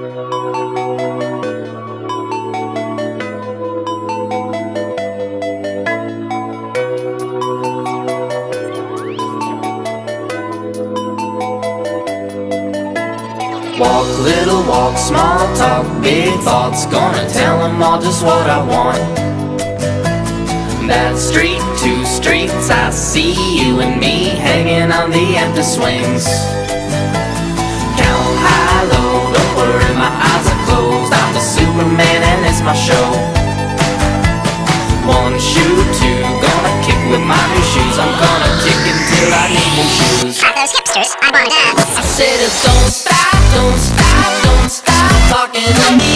Walk, little walk, small talk, big thoughts. Gonna tell them all just what I want. That street, two streets, I see you and me hanging on the empty swings. Count high, low, don't worry, my eyes are closed. I'm the Superman and it's my show. One shoe, two, gonna kick with my new shoes. I'm gonna kick until I need new shoes. Hi those hipsters, I wanna dance. I said it, don't stop. Don't stop talking to me.